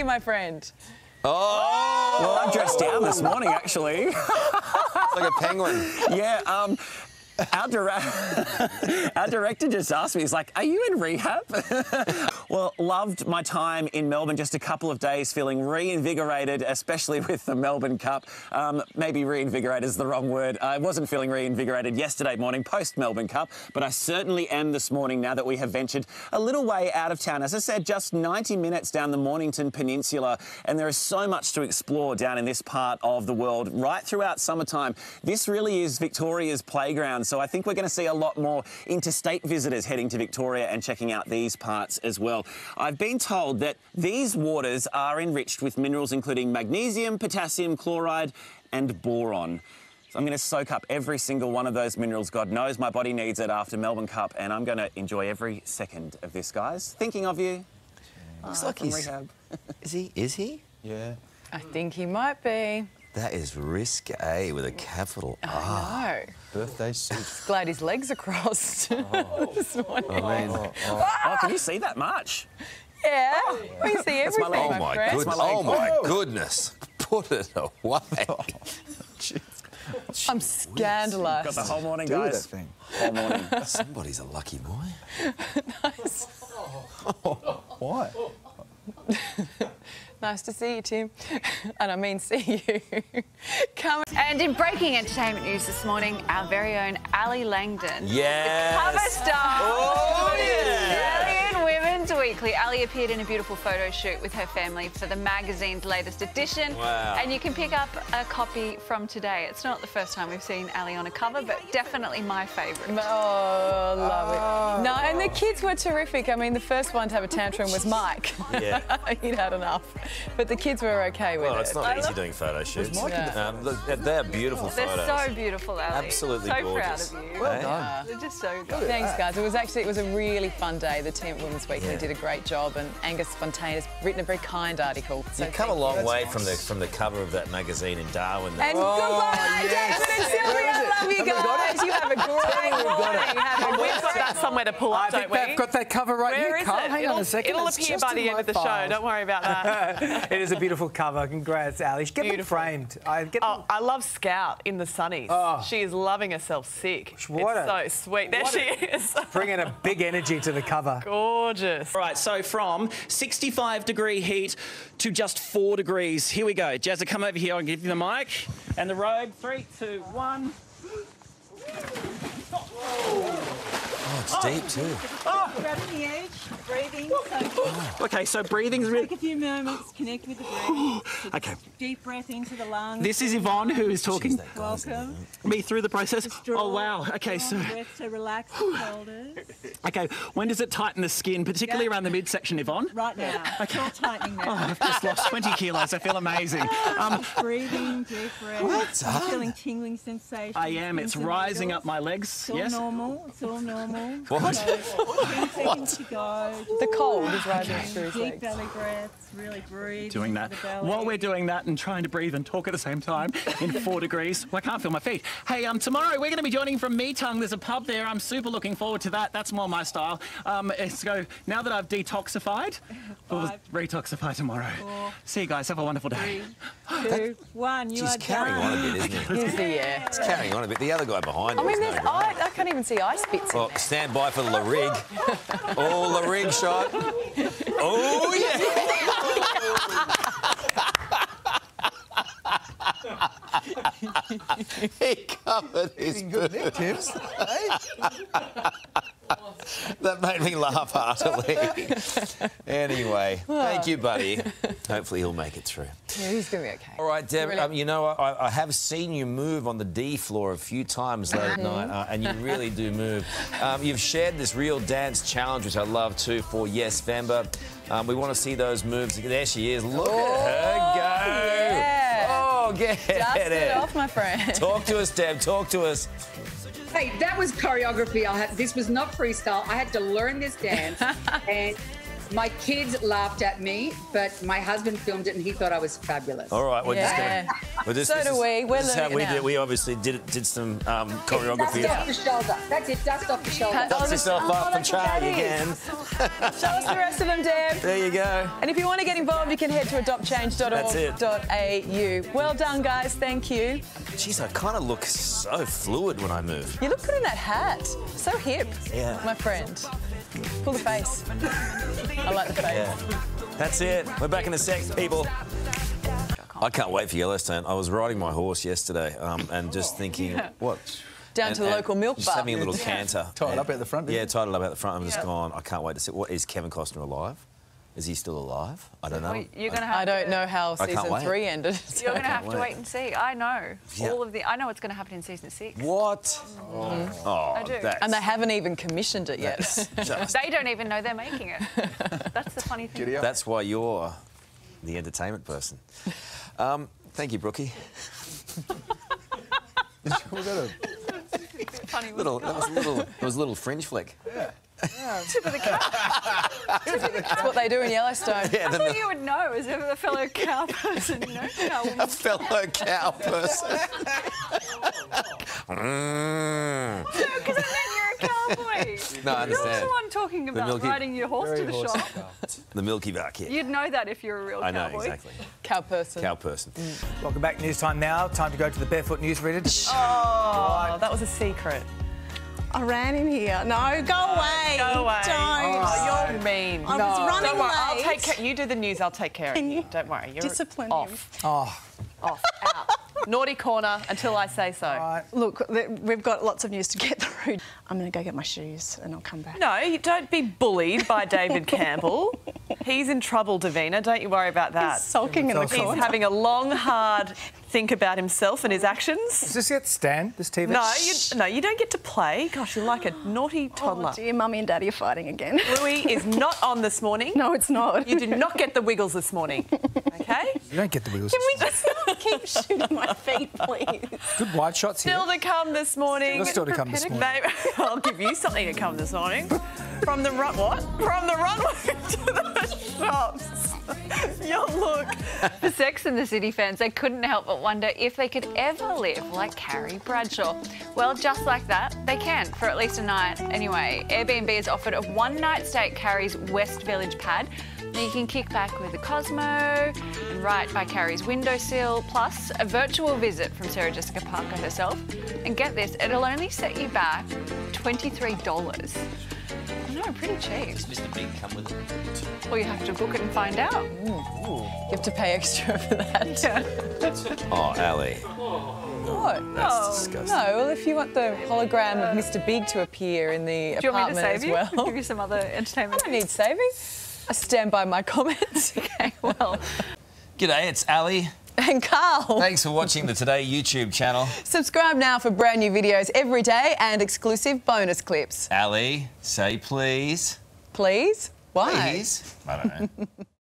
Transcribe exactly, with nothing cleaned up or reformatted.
you, my friend? Oh! Well, I'm dressed down this morning, actually. Like a penguin. Yeah, um... Our, dire our director just asked me, he's like, are you in rehab? Well, loved my time in Melbourne, just a couple of days, feeling reinvigorated, especially with the Melbourne Cup. Um, maybe reinvigorated is the wrong word. I wasn't feeling reinvigorated yesterday morning, post-Melbourne Cup, but I certainly am this morning now that we have ventured a little way out of town. As I said, just ninety minutes down the Mornington Peninsula, and there is so much to explore down in this part of the world, right throughout summertime. This really is Victoria's playground. So I think we're going to see a lot more interstate visitors heading to Victoria and checking out these parts as well. I've been told that these waters are enriched with minerals including magnesium, potassium chloride and boron. So I'm going to soak up every single one of those minerals. God knows my body needs it after Melbourne Cup, and I'm going to enjoy every second of this, guys. Thinking of you. Oh, looks like he's... rehab. Is he? Is he? Yeah. I think he might be. That is risque with a capital R. I know. Birthday suit. Glad his legs are crossed oh. this morning. Oh, man. Oh, oh. Ah! Oh, can you see that much? Yeah, oh, we see everything. My oh, my my my oh, my goodness. Put it away. Oh, I'm scandalous. Got the whole morning, Do guys. Thing. Whole morning. Somebody's a lucky boy. Nice. Oh, what? Nice to see you, Tim. And I mean see you. Come and in breaking entertainment news this morning, our very own Ally Langdon. Yes. The cover star. Oh, yes. Australian Women's Weekly. Ally appeared in a beautiful photo shoot with her family for the magazine's latest edition. Wow. And you can pick up a copy from today. It's not the first time we've seen Ally on a cover, but definitely my favourite. Oh, love it. No, and the kids were terrific. I mean, the first one to have a tantrum was Mike. Yeah. He'd had enough. But the kids were okay with well, it. Well, it's not I easy doing photo shoots. Yeah. Um, they are beautiful They're photos. They're so beautiful, Ally. Absolutely so gorgeous. So proud of you. Well done. They're just so good. Thanks, guys. It was actually it was a really fun day. The team at Women's Weekly yeah. did a great job, and Angus Fontaine has written a very kind article. So You've come a long you. way nice. from the from the cover of that magazine in Darwin. And oh, goodbye, yes. David and Sylvia. I love you guys. You have a great morning. We've got that somewhere to pull up, don't we? I think they've got that cover right here. Hang on a second. It'll appear by the end of the show. Don't worry about that. It is a beautiful cover. Congrats, Ally. Get them framed. I, get them... Oh, I love Scout in the sunnies. Oh. She is loving herself sick. What it's a... so sweet. There what she a... is. Bringing a big energy to the cover. Gorgeous. All right, so from sixty-five degree heat to just four degrees. Here we go. Jazza, come over here. I'll give you the mic and the robe. Three, two, one. Oh, it's oh. deep too. Oh. Grabbing the edge, breathing. Oh. Okay, so breathing's really. Take a few moments, connect with the breathing. So okay. Deep breath into the lungs. This is Yvonne who is talking. Jeez, Welcome. Me through the process. Draw, oh wow. Okay, so. Breath, so relax the shoulders. Okay, when does it tighten the skin, particularly yeah. around the midsection, Yvonne? Right now. Okay. All tightening now. Oh, I've just lost twenty kilos. I feel amazing. Um, breathing, deep breath. What's up? Feeling tingling sensation. I am. It's rising up my legs. It's all yes. normal. It's all normal. What? So, what? To go. The cold is rising okay. through his legs. Deep belly breaths, really breathe. Doing that. While we're doing that and trying to breathe and talk at the same time in four degrees, well, I can't feel my feet. Hey, um, tomorrow we're going to be joining from Meetung. There's a pub there. I'm super looking forward to that. That's more my style. Um, let's go. Now that I've detoxified, we'll retoxify tomorrow. Four, See you guys. Have a wonderful day. Three, two, one. You She's are carrying done. on a bit, isn't it? Yeah. yeah. It's carrying on a bit. The other guy behind I mean, there's no eye, I can't even see ice bits well, in there. Stand by for the rig. Oh, the rig shot. Oh, yeah. He covered his good tips. That made me laugh heartily. Anyway, well. thank you, buddy. Hopefully he'll make it through. Yeah, he's going to be okay. All right, Deb, really... um, you know, I, I have seen you move on the D floor a few times late at night, uh, and you really do move. Um, you've shared this real dance challenge, which I love, too, for Yes Femba. Um, we want to see those moves. There she is. Look oh, at her go. Yeah. Oh, get Dust it. it off, my friend. Talk to us, Deb. Talk to us. Hey, that was choreography. I had, this was not freestyle. I had to learn this dance. And My kids laughed at me, but my husband filmed it and he thought I was fabulous. All right, we're yeah. just going well, to... So do is, we. We're this learning is how we did. We obviously did did some um, choreography. Dust off your shoulder. That's it, dust off your shoulder. Dust yourself oh, off and try again. Show us the rest of them, Deb. There you go. And if you want to get involved, you can head to adopt change dot org dot a u. Well done, guys. Thank you. Jeez, I kind of look so fluid when I move. You look good in that hat. So hip. Yeah. My friend. Pull the face. I like the face. Yeah. That's it. We're back in a sec, people. I can't wait for Yellowstone. I was riding my horse yesterday um, and just thinking, yeah. what? Down and, to the local milk bar. Just having a little canter. Yeah. Tied up at the front. Yeah, tied it up at the front. I'm yeah. just gone. I can't wait to see. What, is Kevin Costner alive? Is he still alive? I don't know. Well, you're gonna have I don't to, know how season three ended. So. You're going to have wait. to wait and see. I know. Yeah. All of the. I know what's going to happen in season six. What? Oh, mm. oh I do. And they haven't even commissioned it yet. Just... They don't even know they're making it. That's the funny thing. That's why you're the entertainment person. Um, thank you, Brookie. Funny little, that was a little, it was a little fringe flick. Yeah. Yeah. Tip of the cap. Tip of the cap. That's what they do in Yellowstone. Yeah, I thought you would know, as ever the fellow cow person. No cow woman. A fellow cow person. No, because I meant you're a cowboy. No, I understand. You're the one talking about milky, riding your horse to the shop. The Milky Bar kid. You'd know that if you're a real I cowboy. I know, exactly. Cow person. Cow person. Mm. Welcome back. News time now. Time to go to the Barefoot Newsreader. Oh, right. That was a secret. I ran in here. No, go away. Go away. Don't. Oh, you're mean. I no. was running Don't worry. Late. I'll take care. You do the news. I'll take care of you. Don't worry. You're discipline off. Oh. Off. Out. Naughty corner until I say so. Right. Look, we've got lots of news to get through. I'm going to go get my shoes and I'll come back. No, you don't be bullied by David Campbell. He's in trouble, Davina. Don't you worry about that. He's sulking in the corner. He's having a long, hard think about himself and his actions. Does this get Stan, this T V? No, you, no, you don't get to play. Gosh, you're like a naughty toddler. Oh, dear, Mummy and Daddy are fighting again. Louis is not on this morning. No, it's not. You did not get the wiggles this morning, OK? You don't get the wiggles. Can we just keep shooting my feet, please? Good wide shots here. Still to come this morning. Still to come this morning. I'll give you something to come this morning. From the run... What? From the runway to the shops. Your look. The Sex and the City fans, they couldn't help but wonder if they could ever live like Carrie Bradshaw. Well, just like that, they can, for at least a night. Anyway, Airbnb has offered a one-night stay at Carrie's West Village pad. Now you can kick back with a Cosmo and right by Carrie's windowsill, plus a virtual visit from Sarah Jessica Parker herself. And get this, it'll only set you back twenty-three dollars. No, pretty cheap. Does Mister Big come with it? Well, you have to book it and find out. Ooh, ooh. You have to pay extra for that. Yeah. Oh, Ally. What? No, that's oh, disgusting. No, well, if you want the hologram of Mister Big to appear in the Do apartment you want me to save as well. You? I'll give you some other entertainment. I don't need saving. I stand by my comments. Okay, well. G'day, it's Ally. And Carl. Thanks for watching the Today YouTube channel. Subscribe now for brand new videos every day and exclusive bonus clips. Ally, say please. Please? Why? Please. I don't know.